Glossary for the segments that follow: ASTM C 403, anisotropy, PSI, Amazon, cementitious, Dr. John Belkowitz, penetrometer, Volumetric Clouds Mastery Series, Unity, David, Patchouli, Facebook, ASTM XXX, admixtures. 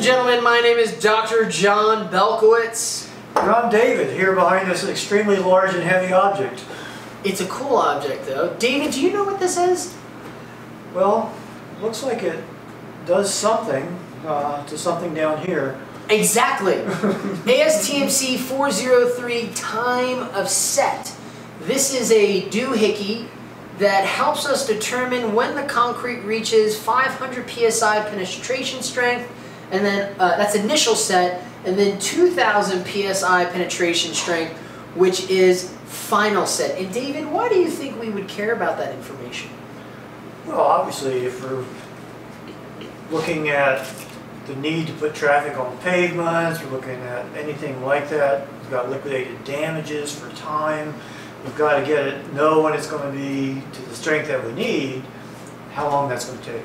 and gentlemen, my name is Dr. John Belkowitz. And I'm David, here behind this extremely large and heavy object. It's a cool object, though. David, do you know what this is? Well, looks like it does something to something down here. Exactly. ASTM C 403 time of set. This is a doohickey that helps us determine when the concrete reaches 500 PSI penetration strength, and then that's initial set, and then 2,000 PSI penetration strength, which is final set. And David, why do you think we would care about that information? Well, obviously, if we're looking at the need to put traffic on pavements, we're looking at anything like that. We've got liquidated damages for time. We've got to get it, know when it's going to be to the strength that we need, how long that's going to take.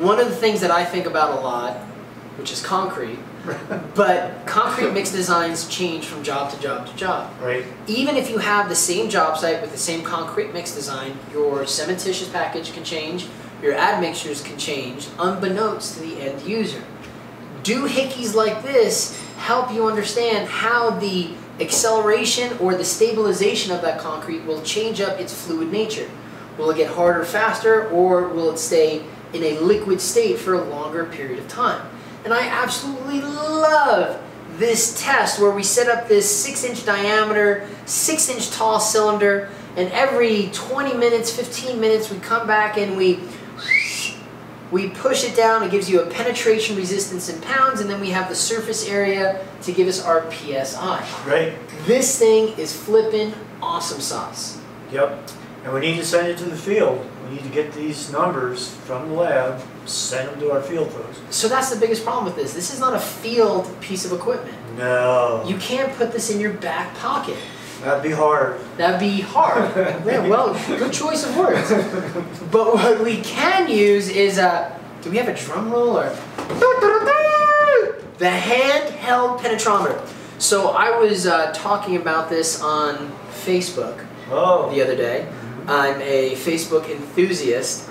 One of the things that I think about a lot, which is concrete, but concrete mix designs change from job to job to job. Right. Even if you have the same job site with the same concrete mix design, your cementitious package can change, your admixtures can change, unbeknownst to the end user. Doohickeys like this help you understand how the acceleration or the stabilization of that concrete will change up its fluid nature. Will it get harder faster, or will it stay in a liquid state for a longer period of time? And I absolutely love this test where we set up this 6-inch diameter, 6-inch tall cylinder, and every 20 minutes, 15 minutes, we come back and we push it down. It gives you a penetration resistance in pounds, and then we have the surface area to give us our PSI. Right. This thing is flipping awesome sauce. Yep. And we need to send it to the field. We need to get these numbers from the lab, send them to our field folks. So that's the biggest problem with this. This is not a field piece of equipment. No. You can't put this in your back pocket. That'd be hard. That'd be hard. Yeah, well, good choice of words. But what we can use is do we have a drum roll or the handheld penetrometer? So I was talking about this on Facebook the other day. I'm a Facebook enthusiast.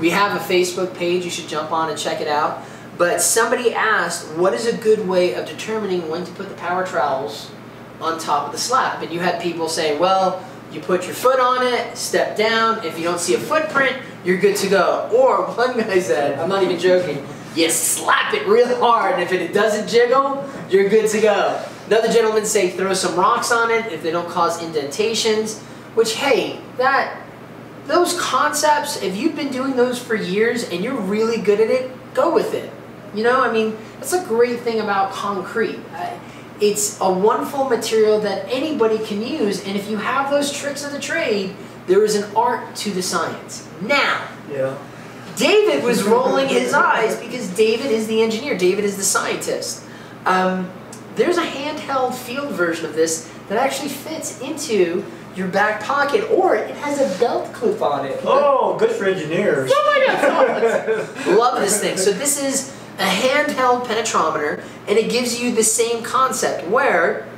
We have a Facebook page. You should jump on and check it out. But somebody asked, what is a good way of determining when to put the power trowels on top of the slab? And you had people saying, well, you put your foot on it, step down, if you don't see a footprint, you're good to go. Or one guy said, I'm not even joking, you slap it real hard, and if it doesn't jiggle, you're good to go. Another gentleman say, throw some rocks on it if they don't cause indentations, which, hey, those concepts, if you've been doing those for years and you're really good at it, go with it. You know, I mean, that's a great thing about concrete. It's a wonderful material that anybody can use, and if you have those tricks of the trade, there is an art to the science. Now, yeah. David was rolling his eyes because David is the engineer. David is the scientist. There's a handheld field version of this that actually fits into your back pocket, or it has a belt clip on it. Oh, good for engineers. Love this thing. So this is a handheld penetrometer, and it gives you the same concept where,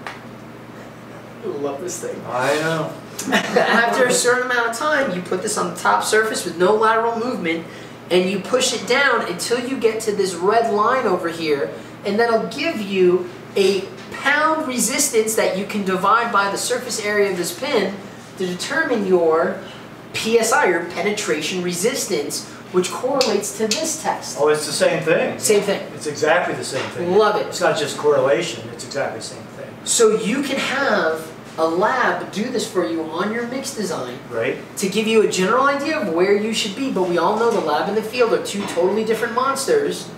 I love this thing. I know. After a certain amount of time, you put this on the top surface with no lateral movement, and you push it down until you get to this red line over here, and that'll give you a pound resistance that you can divide by the surface area of this pin to determine your PSI, your penetration resistance, which correlates to this test. Oh, it's the same thing. Same thing. It's exactly the same thing. Love it. It's not just correlation, it's exactly the same thing. So you can have a lab do this for you on your mix design, right, to give you a general idea of where you should be, but we all know the lab and the field are two totally different monsters.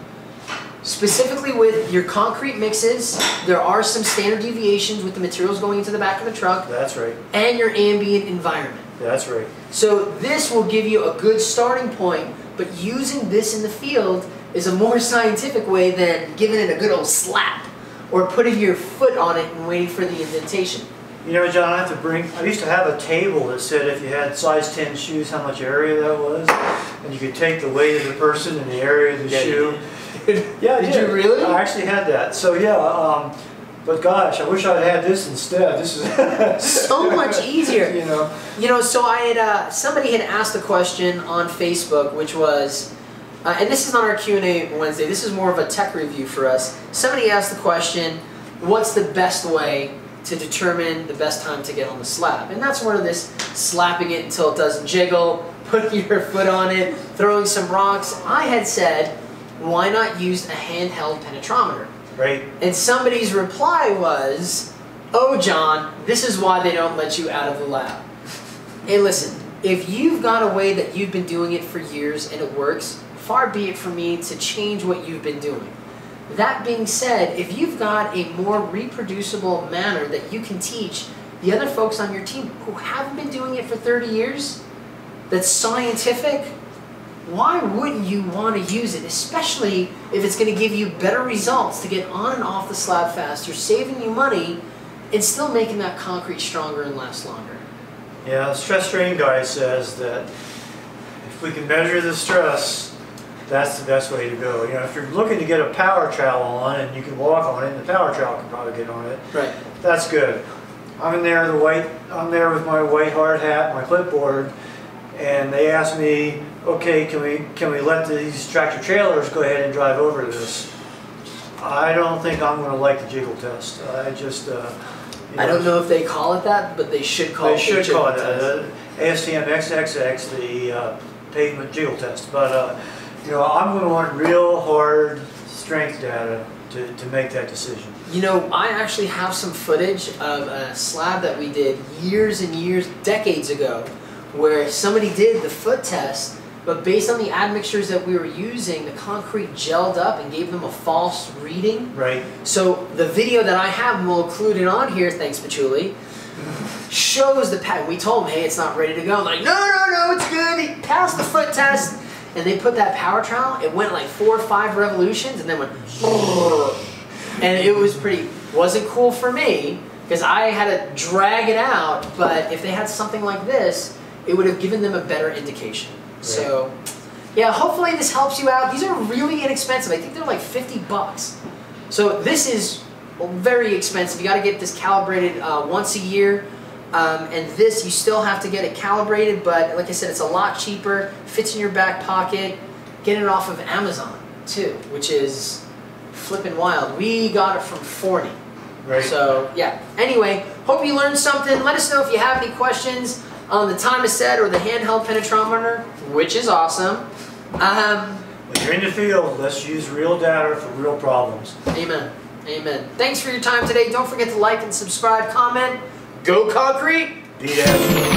Specifically with your concrete mixes, there are some standard deviations with the materials going into the back of the truck. That's right. And your ambient environment. That's right. So this will give you a good starting point, but using this in the field is a more scientific way than giving it a good old slap or putting your foot on it and waiting for the indentation. You know, John, I used to have a table that said if you had size 10 shoes, how much area that was, and you could take the weight of the person and the area of the shoe. Yeah, did you really? I actually had that. So yeah, but gosh, I wish I had had this instead. This is so much easier. You know. You know. So I had somebody had asked a question on Facebook, which was, And this is not our Q&A Wednesday. This is more of a tech review for us. Somebody asked the question, what's the best way to determine the best time to get on the slab? And that's one of this slapping it until it doesn't jiggle, putting your foot on it, throwing some rocks. I had said, why not use a handheld penetrometer? Right. And somebody's reply was, oh, John, this is why they don't let you out of the lab. Hey, listen, if you've got a way that you've been doing it for years and it works, far be it for me to change what you've been doing. That being said, if you've got a more reproducible manner that you can teach the other folks on your team who haven't been doing it for 30 years, that's scientific, why wouldn't you want to use it, especially if it's going to give you better results to get on and off the slab faster, saving you money, and still making that concrete stronger and last longer? Yeah, the stress strain guy says that if we can measure the stress, that's the best way to go. You know, if you're looking to get a power trowel on and you can walk on it, and the power trowel can probably get on it, right? That's good. I'm in there, I'm there with my white hard hat, my clipboard, and they asked me, okay, can we let these tractor trailers go ahead and drive over this? I don't think I'm going to like the jiggle test. I just I don't know if they call it that, but they should call it. They should call it ASTM XXX, the pavement jiggle test. But you know, I'm going to want real hard strength data to make that decision. You know, I actually have some footage of a slab that we did years and years, decades ago, where somebody did the foot test, but based on the admixtures that we were using, the concrete gelled up and gave them a false reading. Right. So the video that I have, and we'll include it on here, thanks Patchouli, shows the pattern. We told them, hey, it's not ready to go. I'm like, no, no, no, it's good, he passed the foot test. And they put that power trowel, it went like 4 or 5 revolutions, and then went, and it was pretty, wasn't cool for me, because I had to drag it out, but if they had something like this, it would have given them a better indication. Right. So, yeah, hopefully this helps you out. These are really inexpensive. I think they're like 50 bucks. So this is very expensive. You got to get this calibrated once a year. And this, you still have to get it calibrated, but like I said, it's a lot cheaper, fits in your back pocket. Get it off of Amazon, too, which is flipping wild. We got it from 40. Right. So, yeah. Anyway, hope you learned something. Let us know if you have any questions on the time is set or the handheld penetrometer, which is awesome. When you're in the field, let's use real data for real problems. Amen. Amen. Thanks for your time today. Don't forget to like and subscribe, comment. Go Concrete! Beat it.